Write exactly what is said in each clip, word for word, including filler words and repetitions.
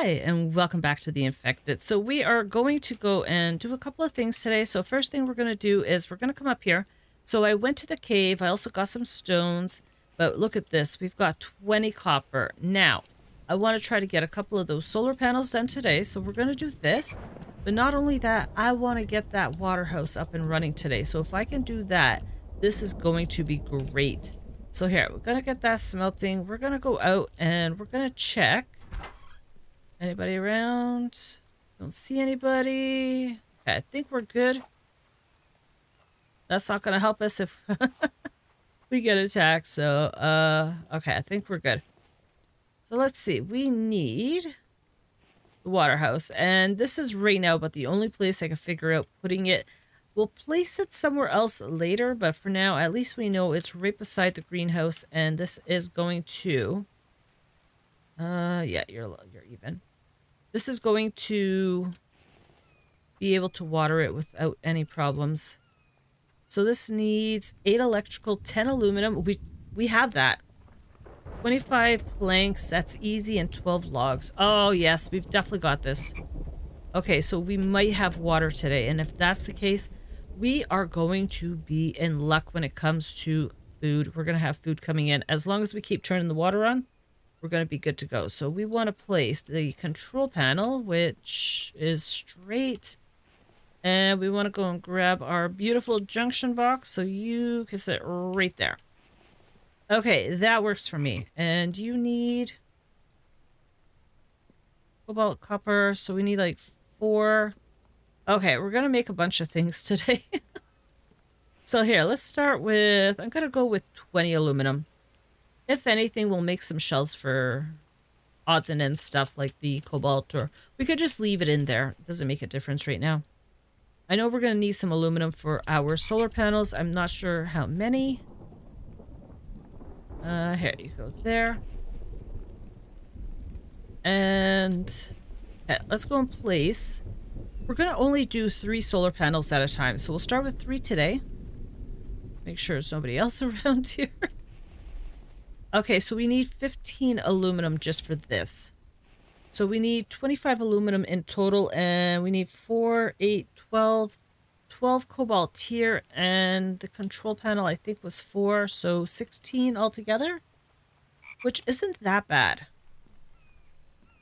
Hi, and welcome back to The Infected. So we are going to go and do a couple of things today. So first thing we're going to do is we're going to come up here. So I went to the cave. I also got some stones. But look at this. We've got twenty copper. Now, I want to try to get a couple of those solar panels done today. So we're going to do this. But not only that, I want to get that water house up and running today. So if I can do that, this is going to be great. So here, we're going to get that smelting. We're going to go out and we're going to check. Anybody around? Don't see anybody. Okay, I think we're good. That's not going to help us if we get attacked. So, uh, okay, I think we're good. So let's see. We need the water house. And this is right now about the only place I can figure out putting it. We'll place it somewhere else later, but for now, at least we know it's right beside the greenhouse, and this is going to... Uh, yeah, you're, you're even. This is going to be able to water it without any problems. So this needs eight electrical, ten aluminum. We, we have that. twenty-five planks, that's easy, and twelve logs. Oh, yes, we've definitely got this. Okay, so we might have water today, and if that's the case... we are going to be in luck when it comes to food. We're going to have food coming in. As long as we keep turning the water on, we're going to be good to go. So we want to place the control panel, which is straight. And we want to go and grab our beautiful junction box. So you can sit right there. Okay, that works for me. And you need cobalt, copper. So we need like four... Okay, we're going to make a bunch of things today. So here, let's start with... I'm going to go with twenty aluminum. If anything, we'll make some shells for odds and ends stuff like the cobalt. Or we could just leave it in there. It doesn't make a difference right now. I know we're going to need some aluminum for our solar panels. I'm not sure how many. Uh, here, you go there. And okay, let's go in place... We're going to only do three solar panels at a time. So we'll start with three today. Make sure there's nobody else around here. Okay, so we need fifteen aluminum just for this. So we need twenty-five aluminum in total. And we need four, eight, twelve, twelve cobalt here. And the control panel, I think, was four. So sixteen altogether. Which isn't that bad.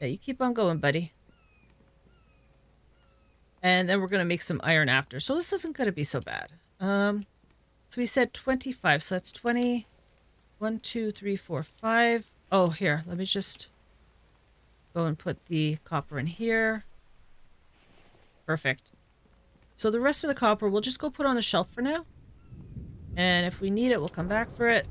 Yeah, you keep on going, buddy. And then we're going to make some iron after. So this isn't going to be so bad. Um, so we said twenty-five. So that's twenty. one, two, three, four, five. Oh, here. Let me just go and put the copper in here. Perfect. So the rest of the copper, we'll just go put on the shelf for now. And if we need it, we'll come back for it.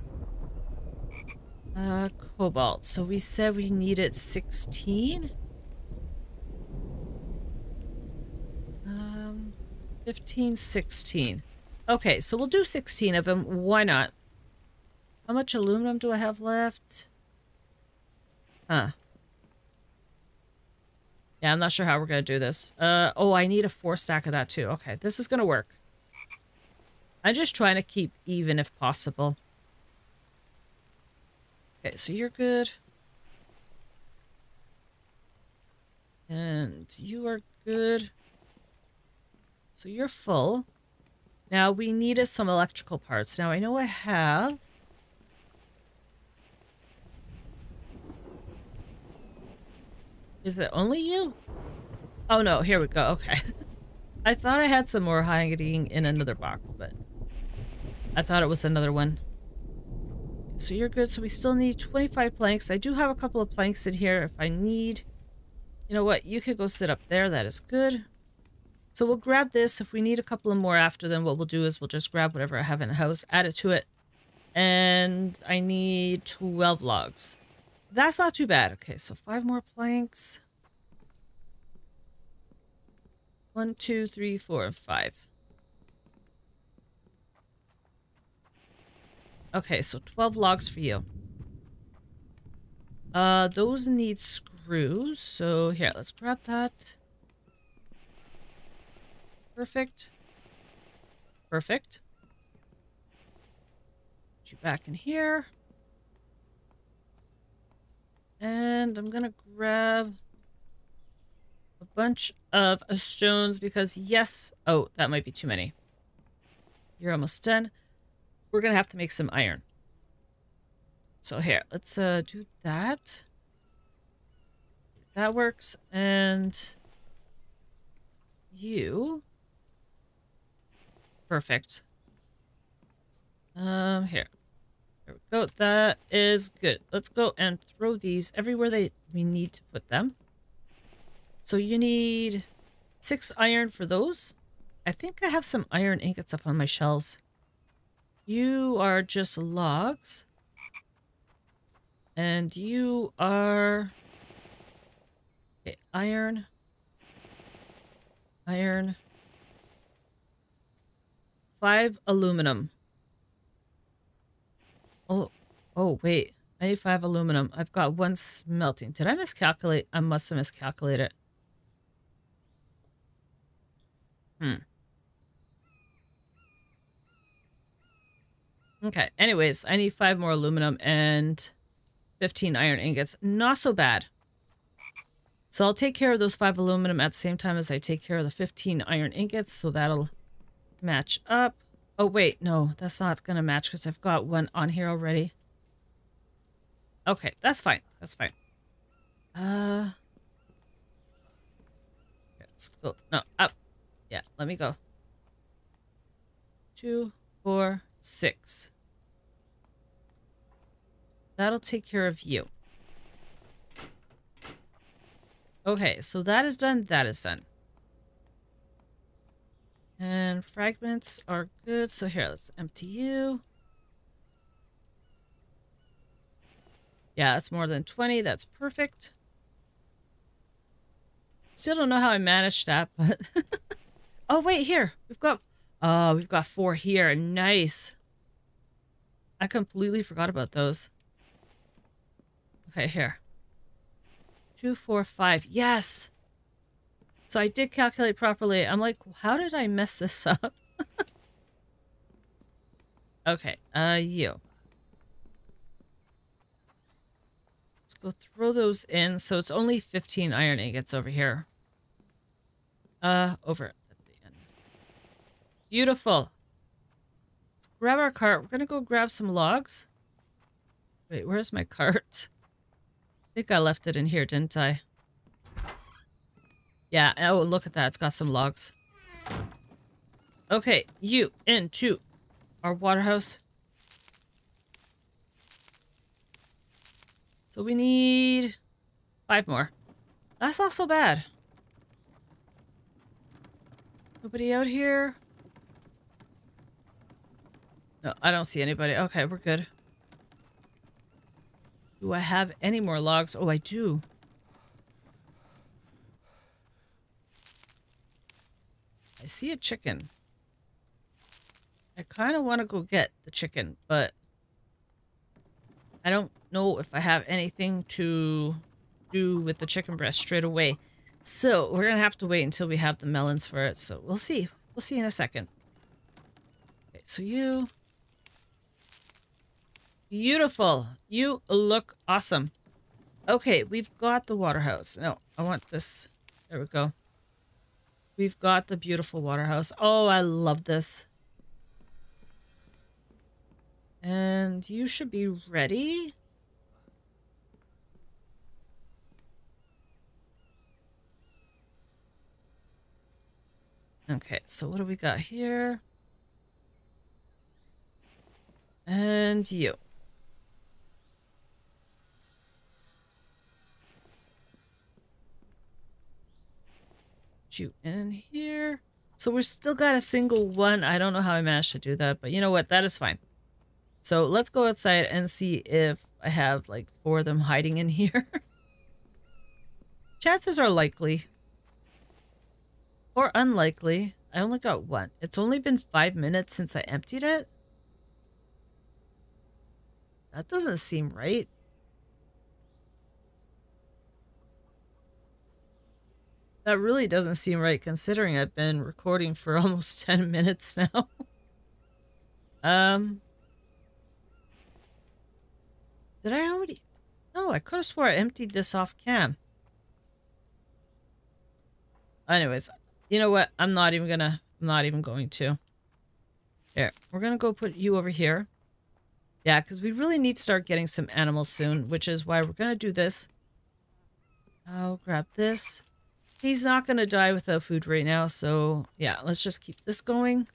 Uh, cobalt. So we said we needed sixteen. fifteen, sixteen. Okay, so we'll do sixteen of them. Why not? How much aluminum do I have left? Huh. Yeah, I'm not sure how we're going to do this. Uh, oh, I need a four stack of that too. Okay, this is going to work. I'm just trying to keep even if possible. Okay, so you're good. And you are good. So you're full. Now we needed some electrical parts. Now I know I have... Is it only you? Oh no, here we go. Okay. I thought I had some more hiding in another box, but I thought it was another one. So you're good. So we still need twenty-five planks. I do have a couple of planks in here if I need. You know what? You could go sit up there. That is good. So we'll grab this. If we need a couple of more after, then what we'll do is we'll just grab whatever I have in the house, add it to it. And I need twelve logs. That's not too bad. Okay, so five more planks. One, two, three, four, and five. Okay, so twelve logs for you. Uh, those need screws. So here, let's grab that. Perfect. Perfect. Put you back in here. And I'm going to grab bunch of stones because yes. Oh, that might be too many. You're almost done. We're going to have to make some iron. So here, let's uh, do that. That works. And you. Perfect. Um, here. There we go. That is good. Let's go and throw these everywhere they we need to put them. So you need six iron for those. I think I have some iron ingots up on my shelves. You are just logs. And you are... Okay, iron. Iron. Five aluminum. Oh, oh, wait. I need five aluminum. I've got one smelting. Did I miscalculate? I must have miscalculated. Hmm. Okay. Anyways, I need five more aluminum and fifteen iron ingots. Not so bad. So I'll take care of those five aluminum at the same time as I take care of the fifteen iron ingots. So that'll match up. Oh, wait. No, that's not going to match because I've got one on here already. Okay. That's fine. That's fine. Uh, let's go. No, up. Yeah, let me go. Two, four, six. That'll take care of you. Okay, so that is done. That is done. And fragments are good. So here, let's empty you. Yeah, that's more than twenty. That's perfect. Still don't know how I managed that, but... Oh, wait, here. We've got... Oh, we've got four here. Nice. I completely forgot about those. Okay, here. Two, four, five. Yes! So I did calculate properly. I'm like, how did I mess this up? Okay, uh, you. Let's go throw those in. So it's only fifteen iron ingots over here. Uh, over... Beautiful. Let's grab our cart. We're going to go grab some logs. Wait, where's my cart? I think I left it in here, didn't I? Yeah. Oh, look at that. It's got some logs. Okay. You into our waterhouse. So we need five more. That's not so bad. Nobody out here? No, I don't see anybody. Okay, we're good. Do I have any more logs? Oh, I do. I see a chicken. I kind of want to go get the chicken, but I don't know if I have anything to do with the chicken breast straight away. So we're going to have to wait until we have the melons for it. So we'll see. We'll see in a second. Okay, so you... Beautiful. You look awesome. Okay, we've got the waterhouse. No, I want this. There we go. We've got the beautiful waterhouse. Oh, I love this. And you should be ready. Okay, so what do we got here? And you. You in here. So we're still got a single one. I don't know how I managed to do that, but you know what? That is fine. So let's go outside and see if I have like four of them hiding in here. Chances are likely. Or unlikely. I only got one. It's only been five minutes since I emptied it. That doesn't seem right. That really doesn't seem right, considering I've been recording for almost ten minutes now. um, did I already? No, I could have swore I emptied this off cam. Anyways, you know what? I'm not even gonna, I'm not even going to. Here, we're gonna go put you over here. Yeah, because we really need to start getting some animals soon, which is why we're gonna do this. I'll grab this. He's not gonna die without food right now, so yeah, let's just keep this going.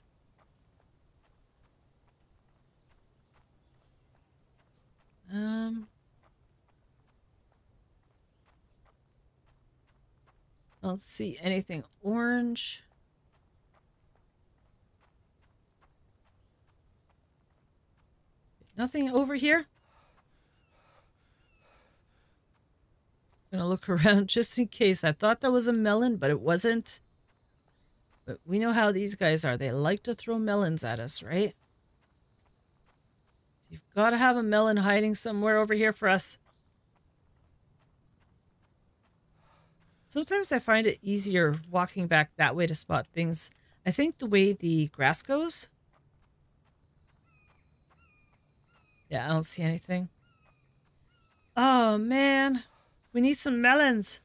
Um. I don't see anything orange. Nothing over here. I'm gonna look around just in case. I thought that was a melon, but it wasn't. But we know how these guys are. They like to throw melons at us, right? You've got to have a melon hiding somewhere over here for us. Sometimes I find it easier walking back that way to spot things. I think the way the grass goes. Yeah, I don't see anything. Oh, man. We need some melons.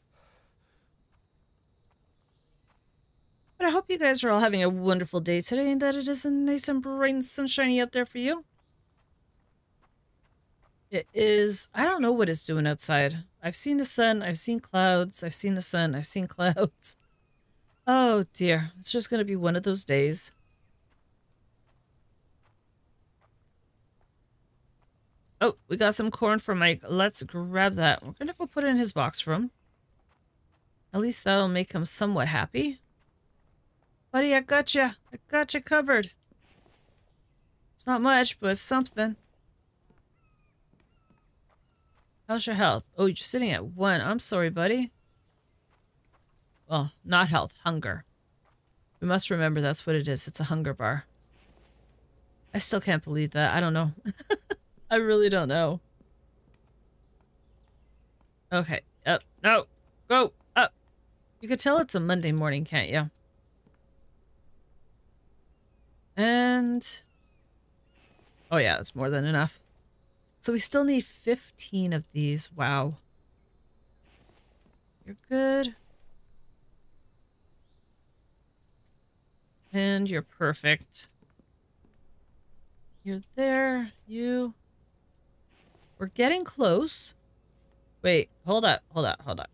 But I hope you guys are all having a wonderful day today and that it is nice and bright and sunshiny out there for you. It is, I don't know what it's doing outside. I've seen the sun, I've seen clouds, I've seen the sun, I've seen clouds. Oh dear, it's just going to be one of those days. Oh, we got some corn for Mike. Let's grab that. We're going to go put it in his box room. At least that'll make him somewhat happy. Buddy, I got you. I got you covered. It's not much, but it's something. How's your health? Oh, you're sitting at one. I'm sorry, buddy. Well, not health. Hunger. We must remember that's what it is. It's a hunger bar. I still can't believe that. I don't know. I really don't know. Okay. Up. No. Go. Up. You could tell it's a Monday morning, can't you? And... oh, yeah. It's more than enough. So we still need fifteen of these. Wow. You're good. And you're perfect. You're there. You. We're getting close. Wait, hold up. Hold up. Hold up.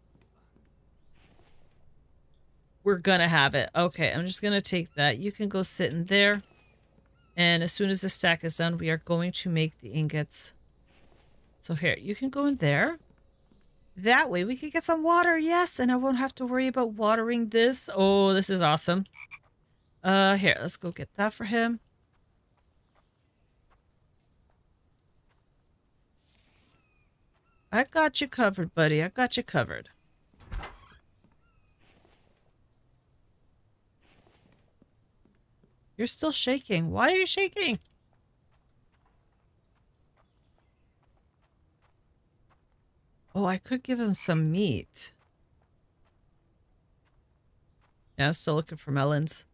We're gonna have it. Okay, I'm just gonna take that. You can go sit in there. And as soon as the stack is done, we are going to make the ingots. So here, you can go in there. That way we can get some water, yes, and I won't have to worry about watering this. Oh, this is awesome. Uh, here, let's go get that for him. I got you covered, buddy. I got you covered. You're still shaking. Why are you shaking? Oh, I could give him some meat. Yeah, I'm still looking for melons.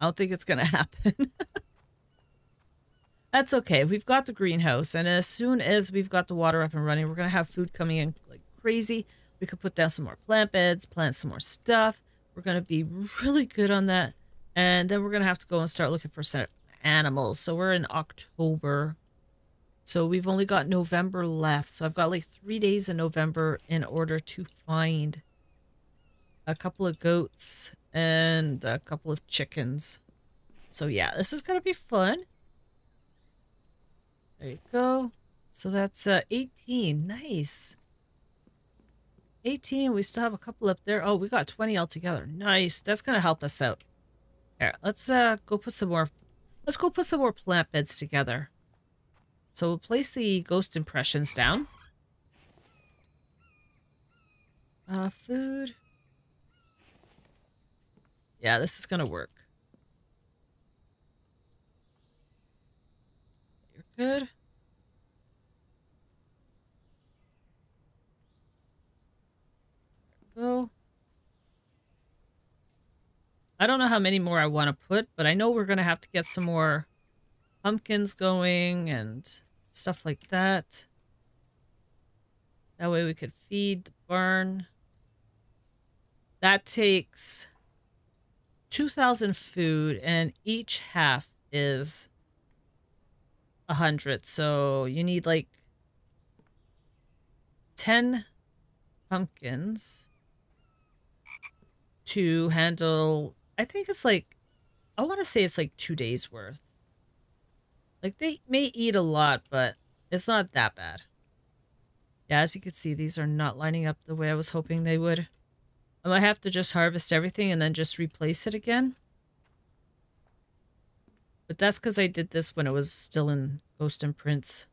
I don't think it's going to happen. That's okay. We've got the greenhouse. And as soon as we've got the water up and running, we're going to have food coming in like crazy. We could put down some more plant beds, plant some more stuff. We're going to be really good on that. And then we're going to have to go and start looking for some animals. So we're in October. So we've only got November left. So I've got like three days in November in order to find a couple of goats and a couple of chickens. So yeah, this is going to be fun. There you go. So that's uh, eighteen. Nice. eighteen. We still have a couple up there. Oh, we got twenty altogether. Nice. That's going to help us out. All right, let's uh, go put some more. Let's go put some more plant beds together. So we'll place the ghost impressions down. Uh, food. Yeah, this is gonna work. You're good. There we go. I don't know how many more I want to put, but I know we're gonna have to get some more pumpkins going and stuff like that. That way we could feed the barn. That takes two thousand food, and each half is one hundred. So you need like ten pumpkins to handle, I think it's like, I want to say it's like two days worth. Like, they may eat a lot, but it's not that bad. Yeah, as you can see, these are not lining up the way I was hoping they would. I might have to just harvest everything and then just replace it again. But that's because I did this when it was still in Ghost and Prince.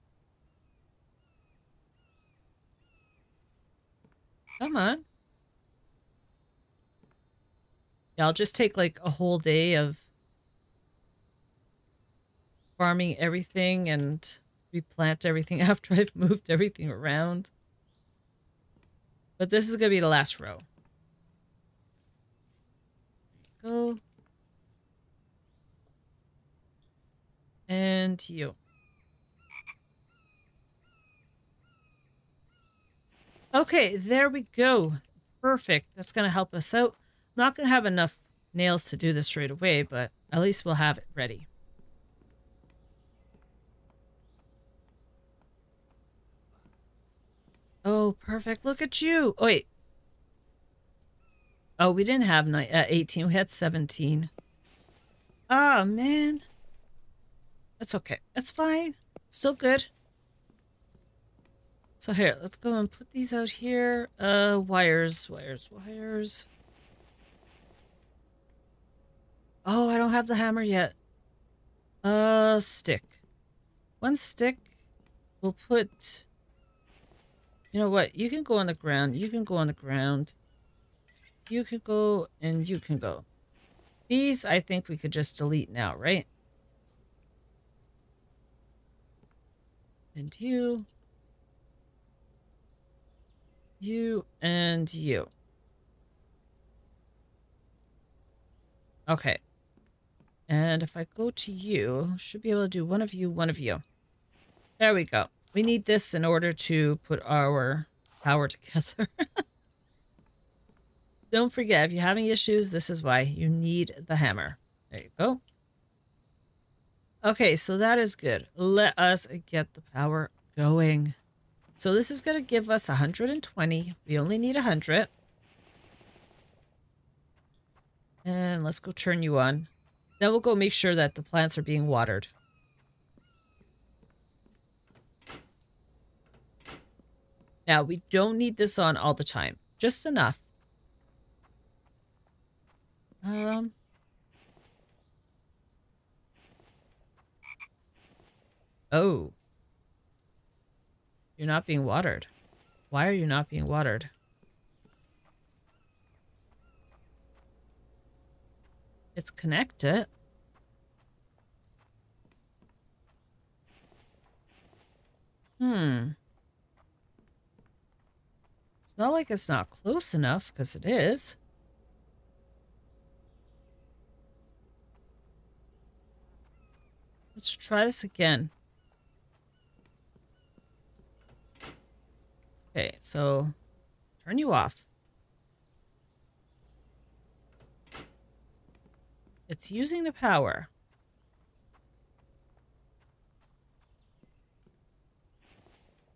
Come on. Yeah, I'll just take like a whole day of farming everything and replant everything after I've moved everything around. But this is going to be the last row. Go. And you. Okay, there we go. Perfect. That's going to help us out. I'm not going to have enough nails to do this straight away, but at least we'll have it ready. Oh, perfect. Look at you. Oh, wait. Oh, we didn't have eighteen. We had seventeen. Oh, man. That's okay. That's fine. Still good. So here, let's go and put these out here. Uh, wires, wires, wires. Oh, I don't have the hammer yet. Uh, stick. One stick. We'll put... You know what? You can go on the ground. You can go on the ground. You can go and you can go. These, I think we could just delete now, right? And you. You and you. Okay. And if I go to you, should be able to do one of you, one of you. There we go. We need this in order to put our power together. Don't forget, if you're having issues, this is why you need the hammer. There you go. Okay, so that is good. Let us get the power going. So this is going to give us one hundred twenty. We only need one hundred. And let's go turn you on. Then we'll go make sure that the plants are being watered. Now, we don't need this on all the time. Just enough. Um. Oh. You're not being watered. Why are you not being watered? It's connected. Hmm. Not like it's not close enough, because it is. Let's try this again. Okay, so turn you off. It's using the power.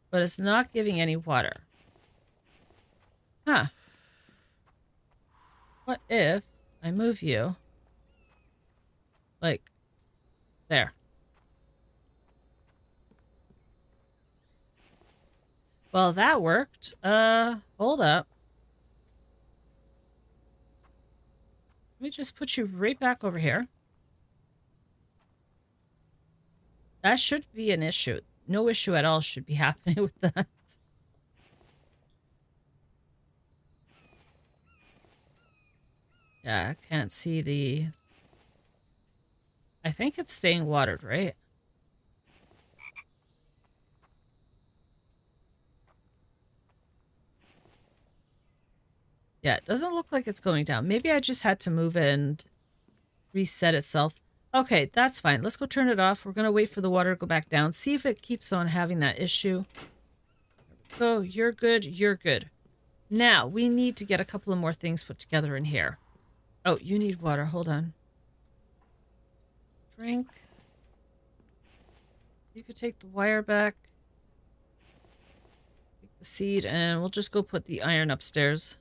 But it's not giving any water. Huh. What if I move you, like, there? Well, that worked. Uh, hold up. Let me just put you right back over here. That should be an issue. No issue at all should be happening with that. Yeah, I can't see the... I think it's staying watered, right? Yeah, it doesn't look like it's going down. Maybe I just had to move it and reset itself. Okay, that's fine. Let's go turn it off. We're going to wait for the water to go back down. See if it keeps on having that issue. So, you're good. You're good. Now, we need to get a couple of more things put together in here. Oh, you need water. Hold on. Drink. You could take the wire back. Take the seed, and we'll just go put the iron upstairs.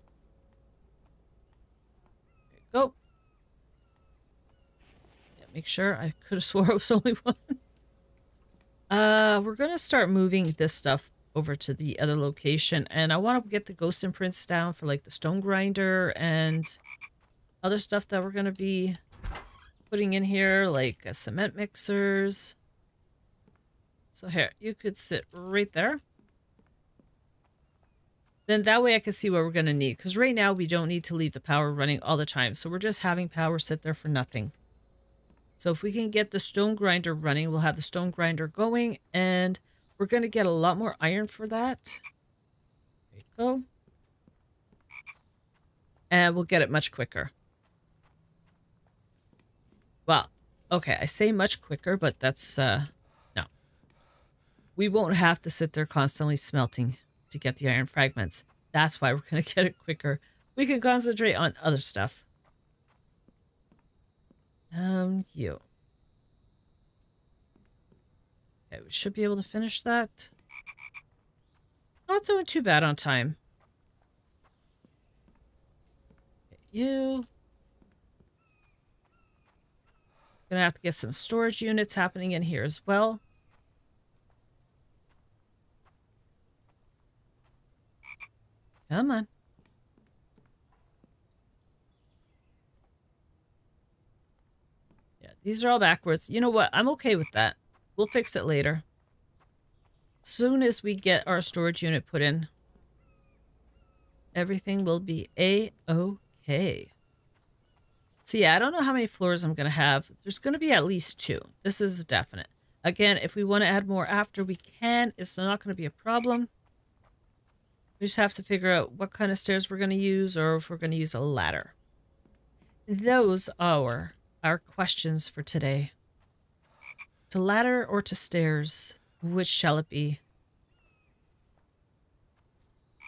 There you go. Yeah, make sure. I could have swore it was only one. Uh, we're going to start moving this stuff over to the other location, and I want to get the ghost imprints down for like the stone grinder and other stuff that we're going to be putting in here, like uh, cement mixers. So here, you could sit right there. Then that way I can see what we're going to need, because right now we don't need to leave the power running all the time, so we're just having power sit there for nothing. So if we can get the stone grinder running, we'll have the stone grinder going, and we're going to get a lot more iron for that. There you go. And we'll get it much quicker. Well, okay, I say much quicker, but that's, uh, no. We won't have to sit there constantly smelting to get the iron fragments. That's why we're going to get it quicker. We can concentrate on other stuff. Um, you. Okay, we should be able to finish that. Not doing too bad on time. Get you. Gonna have to get some storage units happening in here as well. Come on. Yeah, these are all backwards. You know what? I'm okay with that. We'll fix it later. As soon as we get our storage unit put in, everything will be A-okay. So yeah, I don't know how many floors I'm going to have. There's going to be at least two. This is definite. Again, if we want to add more after, we can. It's not going to be a problem. We just have to figure out what kind of stairs we're going to use, or if we're going to use a ladder. Those are our questions for today. To ladder or to stairs? Which shall it be?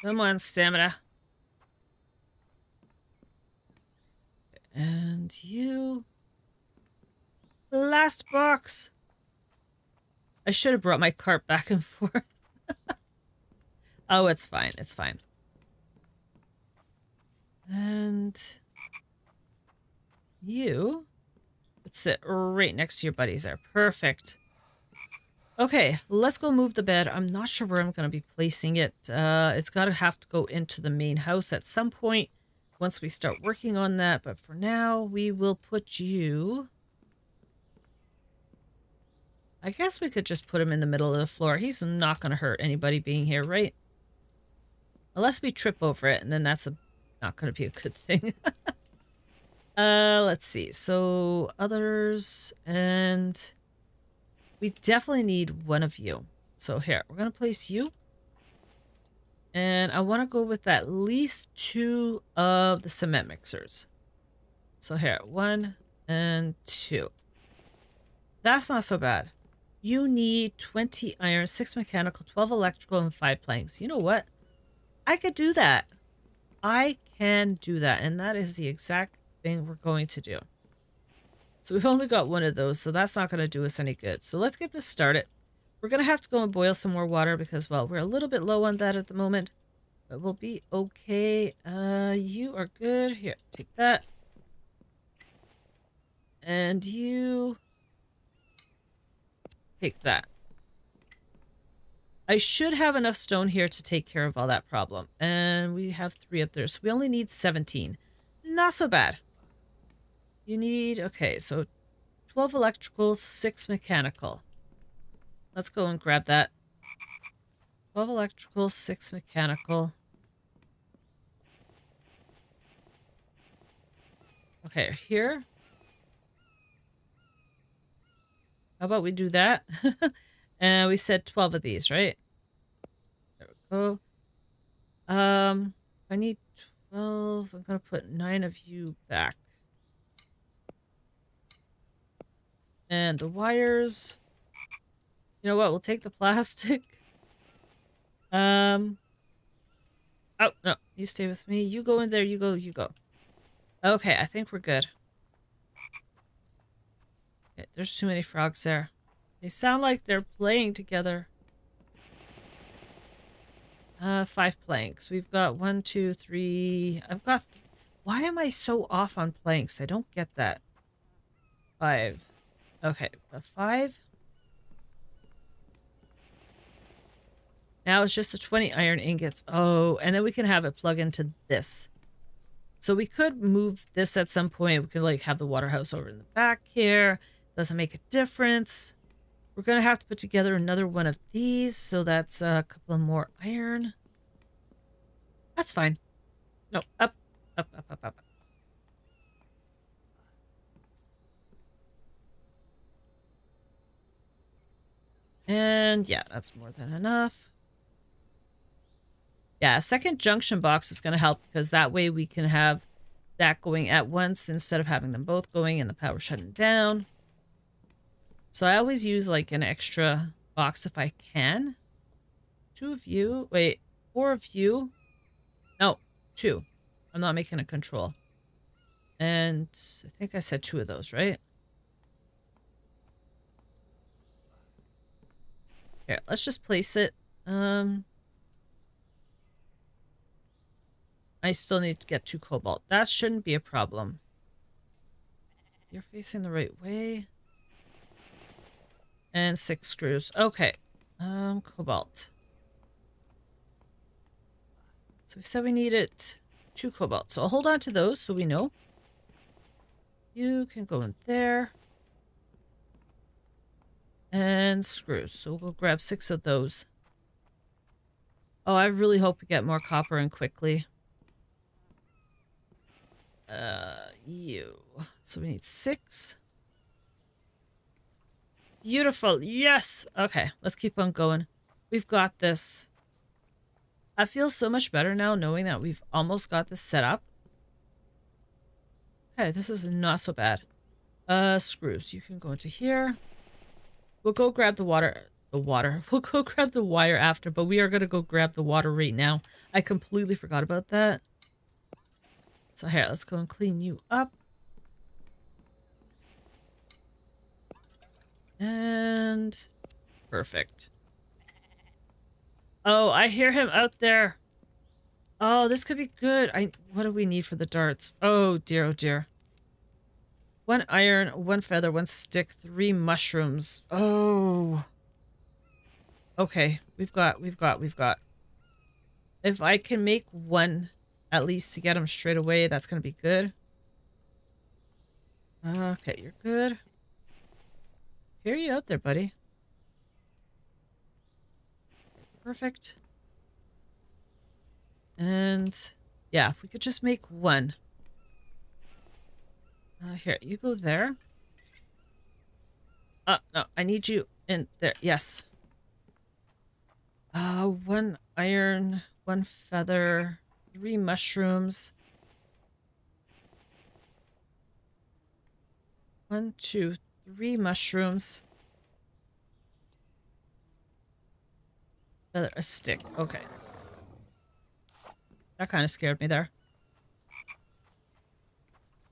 Come on, stamina. And you. The last box. I should have brought my cart back and forth. Oh, it's fine. It's fine. And you. Sit right next to your buddies there. Perfect. Okay, let's go move the bed. I'm not sure where I'm going to be placing it. Uh, it's got to have to go into the main house at some point once we start working on that. But for now, we will put you... I guess we could just put him in the middle of the floor. He's not going to hurt anybody being here, right? Unless we trip over it, and then that's a... not going to be a good thing. Uh, let's see. So, others, and we definitely need one of you. So here, we're going to place you. And I want to go with at least two of the cement mixers. So here, one and two. That's not so bad. You need twenty iron, six mechanical, twelve electrical, and five planks. You know what? I could do that. I can do that. And that is the exact thing we're going to do. So we've only got one of those, so that's not going to do us any good. So let's get this started. We're going to have to go and boil some more water because, well, we're a little bit low on that at the moment, but we'll be okay. Uh, you are good. Here, take that. And you take that. I should have enough stone here to take care of all that problem. And we have three up there, so we only need seventeen. Not so bad. You need, okay, so twelve electrical, six mechanical. Let's go and grab that. twelve electrical, six mechanical. Okay, here. How about we do that? And we said twelve of these, right? There we go. Um, I need twelve. I'm going to put nine of you back. And the wires. You know what? We'll take the plastic. Um. Oh, no. You stay with me. You go in there. You go. You go. Okay, I think we're good. Okay, there's too many frogs there. They sound like they're playing together. Uh, five planks. We've got one, two, three. I've got... Th Why am I so off on planks? I don't get that. Five. Okay, a five. Now it's just the twenty iron ingots. Oh, and then we can have it plug into this. So we could move this at some point. We could like have the water house over in the back here. Doesn't make a difference. We're going to have to put together another one of these. So that's a couple of more iron. That's fine. No, up, up, up, up, up. And yeah, that's more than enough. Yeah, a second junction box is going to help because that way we can have that going at once instead of having them both going and the power shutting down. So I always use like an extra box if I can. Two of you. Wait, four of you. No, two. I'm not making a control. And I think I said two of those, right? Here, let's just place it. Um... I still need to get two cobalt. That shouldn't be a problem. You're facing the right way. And six screws. Okay. Um, cobalt. So we said we needed two cobalt. So I'll hold on to those so we know. You can go in there. And screws. So we'll grab six of those. Oh, I really hope we get more copper in quickly. Uh, you. So we need six. Beautiful. Yes. Okay. Let's keep on going. We've got this. I feel so much better now knowing that we've almost got this set up. Okay. This is not so bad. Uh, screws. You can go into here. We'll go grab the water. The water. We'll go grab the wire after, but we are going to go grab the water right now. I completely forgot about that. So here, let's go and clean you up. And perfect. Oh, I hear him out there. Oh, this could be good. I what do we need for the darts? Oh dear, oh dear. One iron, one feather, one stick, three mushrooms. Oh. Okay, we've got, we've got, we've got. If I can make one at least to get them straight away, that's going to be good. Okay, you're good. Hear you out there, buddy. Perfect. And yeah, if we could just make one. Uh, here, you go there. Uh, no, I need you in there. Yes. Uh, one iron, one feather... Three mushrooms. One, two, three mushrooms. Feather, a stick. Okay. That kind of scared me there.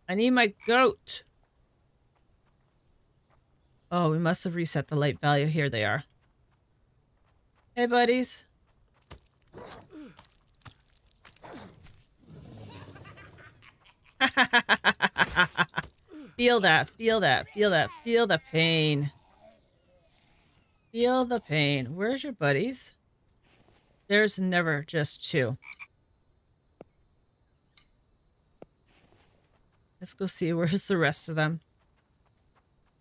I need my goat. Oh, we must have reset the light value. Here they are. Hey, buddies. Feel that, feel that, feel that, feel the pain. Feel the pain. Where's your buddies? There's never just two. Let's go see where's the rest of them.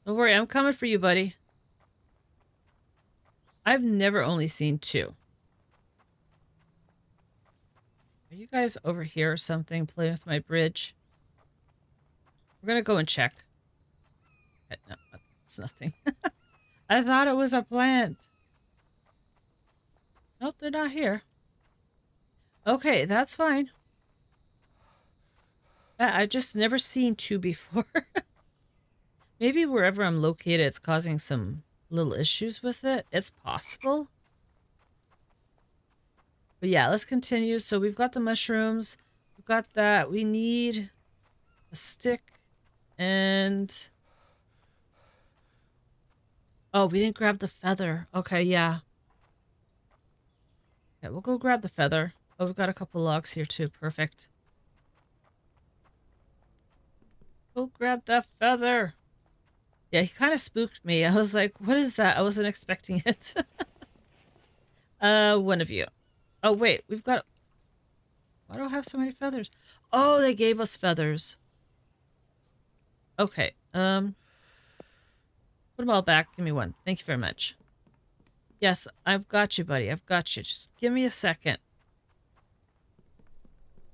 Don't worry, I'm coming for you, buddy. I've never only seen two. Are you guys over here or something playing with my bridge? We're going to go and check. No, it's nothing. I thought it was a plant. Nope, they're not here. Okay, that's fine. I, I just never seen two before. Maybe wherever I'm located, it's causing some little issues with it. It's possible. But yeah, let's continue. So we've got the mushrooms. We've got that. We need a stick and... oh, we didn't grab the feather. Okay, yeah. Yeah, we'll go grab the feather. Oh, we've got a couple logs here too. Perfect. Go grab that feather. Yeah, he kind of spooked me. I was like, what is that? I wasn't expecting it. uh, one of you. Oh, wait. We've got... why do I have so many feathers? Oh, they gave us feathers. Okay. Um... Put them all back. Give me one. Thank you very much. Yes, I've got you, buddy. I've got you. Just give me a second.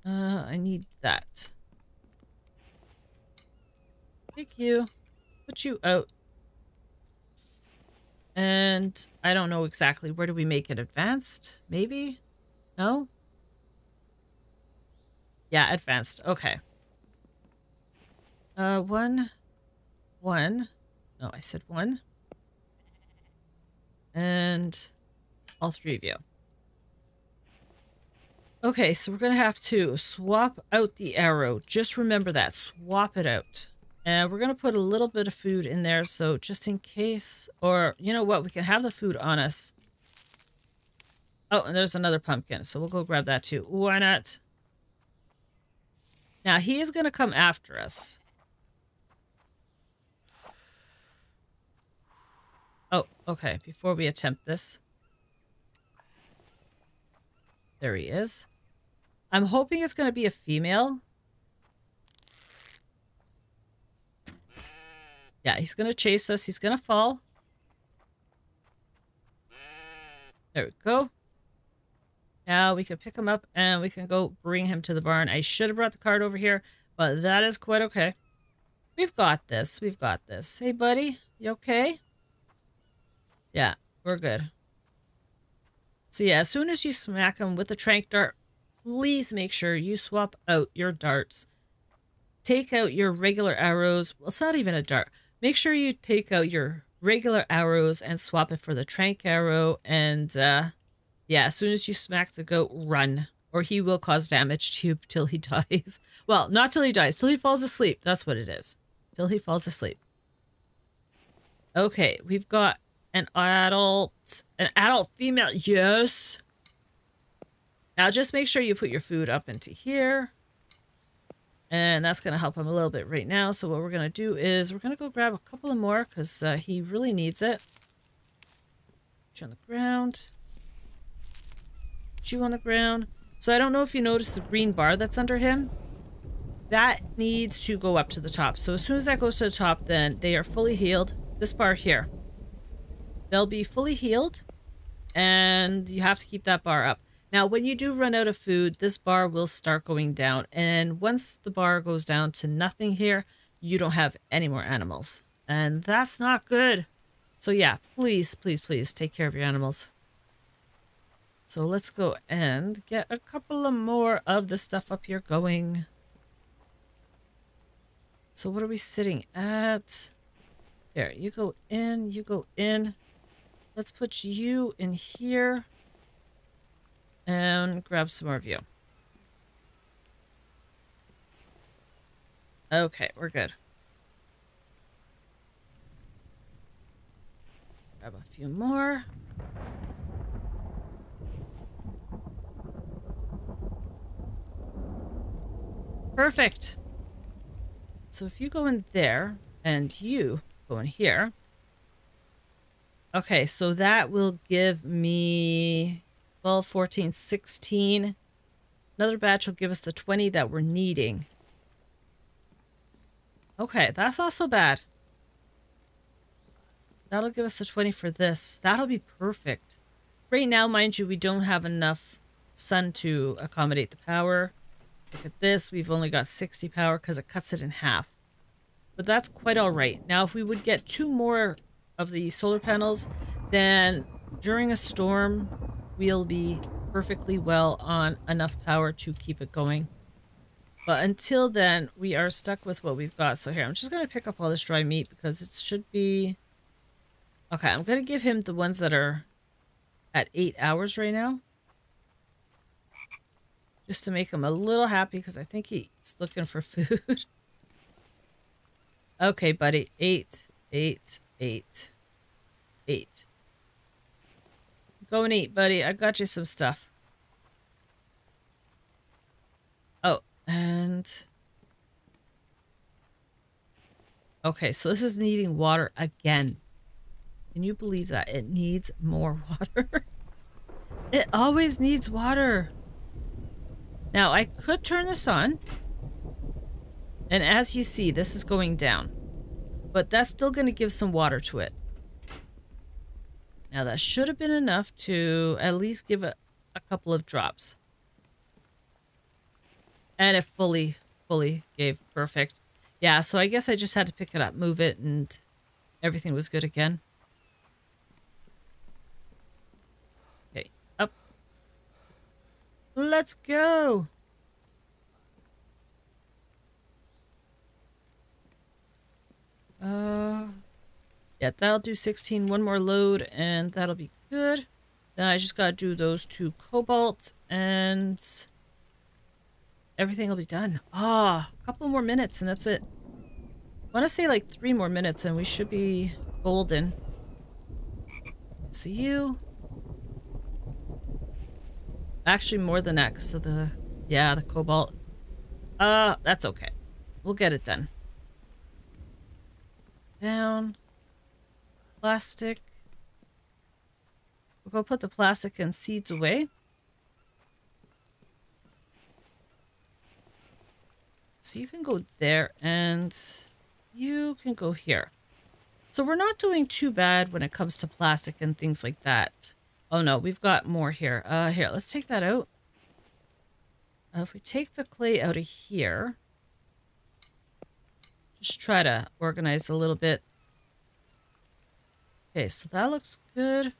Uh, I need that. Thank you. Put you out. And I don't know exactly. Where do we make it? Advanced? Maybe? No? Yeah, advanced. Okay. Uh, one. One. No, I said one. And all three of you. Okay, so we're going to have to swap out the arrow. Just remember that. Swap it out. And we're going to put a little bit of food in there. So just in case, or you know what, we can have the food on us. Oh, and there's another pumpkin. So we'll go grab that too. Why not? Now he is going to come after us. Oh, okay. Before we attempt this. There he is. I'm hoping it's going to be a female. Yeah, he's going to chase us. He's going to fall. There we go. Now we can pick him up and we can go bring him to the barn. I should have brought the cart over here, but that is quite okay. We've got this. We've got this. Hey, buddy. You okay? Yeah, we're good. So yeah, as soon as you smack him with the tranq dart, please make sure you swap out your darts. Take out your regular arrows. Well, it's not even a dart. Make sure you take out your regular arrows and swap it for the tranq arrow. And uh, yeah, as soon as you smack the goat, run. Or he will cause damage to you till he dies. Well, not till he dies. Till he falls asleep. That's what it is. Till he falls asleep. Okay, we've got... An adult, an adult female. Yes. Now just make sure you put your food up into here. And that's going to help him a little bit right now. So what we're going to do is we're going to go grab a couple of more because uh, he really needs it. Put you on the ground. Put you on the ground. So I don't know if you noticed the green bar that's under him. That needs to go up to the top. So as soon as that goes to the top, then they are fully healed. This bar here. They'll be fully healed, and you have to keep that bar up. Now, when you do run out of food, this bar will start going down. And once the bar goes down to nothing here, you don't have any more animals. And that's not good. So yeah, please, please, please take care of your animals. So let's go and get a couple of more of the stuff up here going. So what are we sitting at? There, you go in, you go in. Let's put you in here and grab some more of you. Okay, we're good. Grab a few more. Perfect. So if you go in there and you go in here. Okay, so that will give me twelve, fourteen, sixteen. Another batch will give us the twenty that we're needing. Okay, that's not so bad. That'll give us the twenty for this. That'll be perfect. Right now, mind you, we don't have enough sun to accommodate the power. Look at this. We've only got sixty power because it cuts it in half. But that's quite all right. Now, if we would get two more of the solar panels, then during a storm we'll be perfectly well on enough power to keep it going, but until then we are stuck with what we've got. So here, I'm just going to pick up all this dry meat because it should be okay. I'm going to give him the ones that are at eight hours right now. just to make him a little happy because I think he's looking for food. Okay, buddy. Eight, eight, eight, eight. Go and eat, buddy. I got you some stuff. Oh, and... okay, so this is needing water again. Can you believe that? It needs more water. It always needs water. Now, I could turn this on. And as you see, this is going down. But that's still going to give some water to it. Now, that should have been enough to at least give it a couple of drops. And it fully, fully gave. Perfect. Yeah, so I guess I just had to pick it up, move it, and everything was good again. Okay, up. Let's go. Uh, yeah, that'll do sixteen. One more load, and that'll be good. Then I just gotta do those two cobalt, and... everything will be done. Ah, oh, a couple more minutes and that's it. I want to say like three more minutes and we should be golden. See you. Actually more than that because of the, yeah, the cobalt. Uh, that's okay. We'll get it done. Down. Plastic. We'll go put the plastic and seeds away. So you can go there and you can go here. So we're not doing too bad when it comes to plastic and things like that. Oh no, we've got more here. Uh, here, let's take that out. Uh, if we take the clay out of here, just try to organize a little bit. Okay, so that looks good.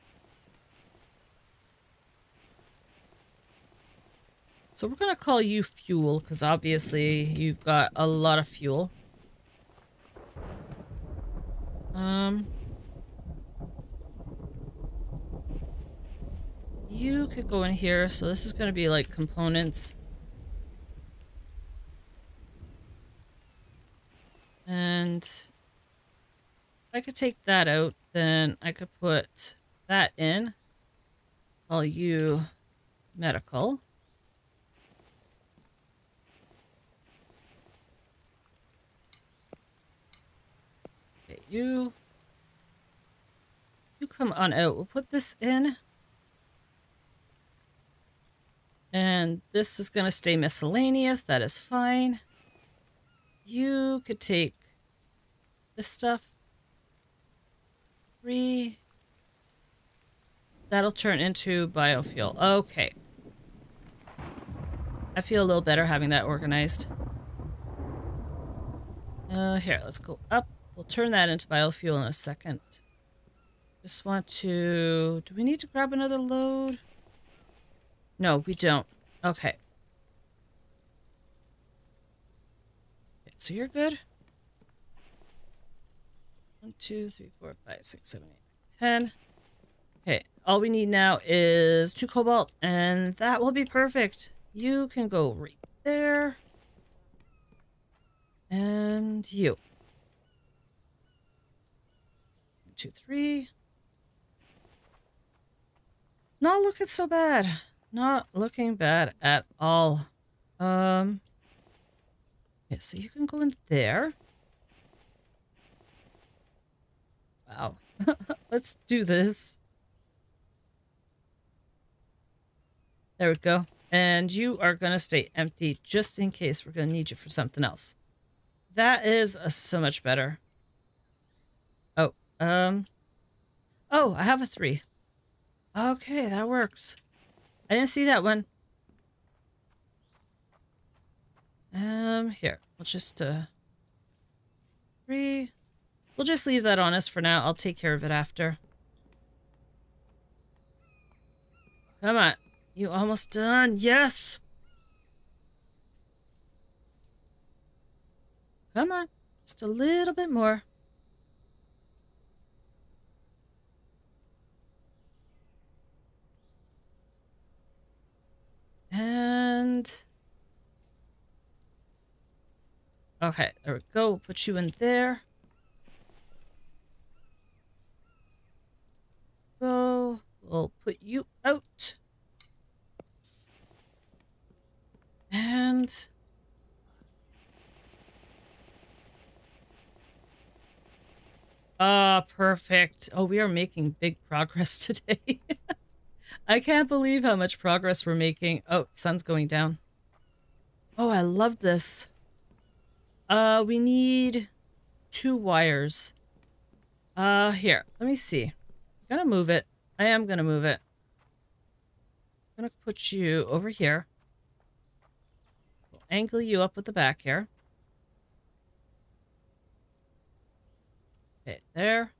So we're going to call you fuel, because obviously you've got a lot of fuel. Um, you could go in here. So this is going to be like components. And if I could take that out, then I could put that in. Call you medical. You, you come on out. We'll put this in. And this is going to stay miscellaneous. That is fine. You could take this stuff. Three. That'll turn into biofuel. Okay. I feel a little better having that organized. Uh, here, let's go up. We'll turn that into biofuel in a second. Just want to... do we need to grab another load? No, we don't. Okay. So you're good. One, two, three, four, five, six, seven, eight, ten. Okay. All we need now is two cobalt, and that will be perfect. You can go right there. And you. Two, three. Not looking so bad. Not looking bad at all. Um, yeah, so you can go in there. Wow. Let's do this. There we go. And you are going to stay empty just in case we're going to need you for something else. That is uh, so much better. Um, oh, I have a three. Okay, that works. I didn't see that one. Um, here, we'll just, uh, three. We'll just leave that on us for now. I'll take care of it after. Come on. You almost done. Yes. Come on. Just a little bit more. And it. Okay, there we go. Put you in there. Go. We'll put you out. And... Ah, uh, perfect. Oh, we are making big progress today. I can't believe how much progress we're making. Oh, sun's going down. Oh, I love this. Uh, we need two wires. Uh, here. Let me see. I'm gonna move it. I am gonna move it. I'm gonna put you over here. We'll angle you up with the back here. Okay, there.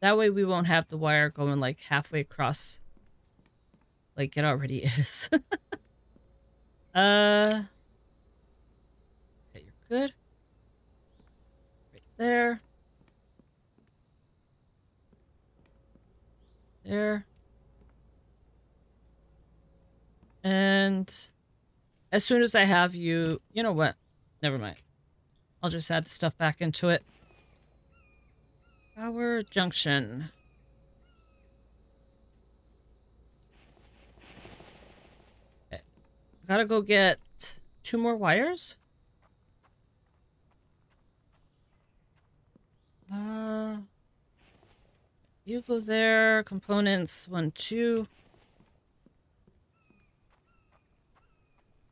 That way we won't have the wire going like halfway across like it already is. uh... Okay, you're good. Right there. There. And as soon as I have you... You know what? Never mind. I'll just add the stuff back into it. Power junction. Okay. Gotta go get two more wires. Uh, you go there. Components one, two.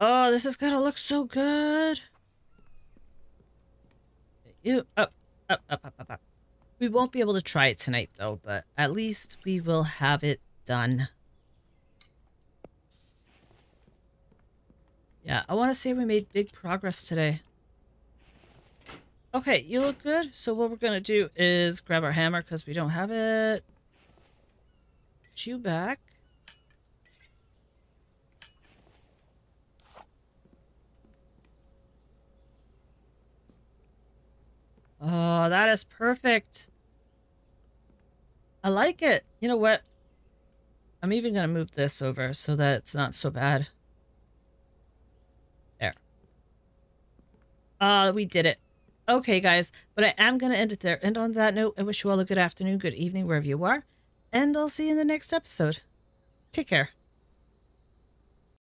Oh, this has gotta look so good. You up, up, up, up, up, up. We won't be able to try it tonight, though, but at least we will have it done. Yeah, I want to say we made big progress today. Okay, you look good. So what we're going to do is grab our hammer because we don't have it. Put you back. Oh, that is perfect. I like it. You know what? I'm even going to move this over so that it's not so bad. There. Uh, we did it. Okay, guys. But I am going to end it there. And on that note, I wish you all a good afternoon, good evening, wherever you are. And I'll see you in the next episode. Take care.